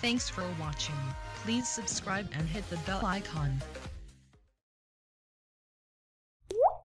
Thanks for watching. Please subscribe and hit the bell icon.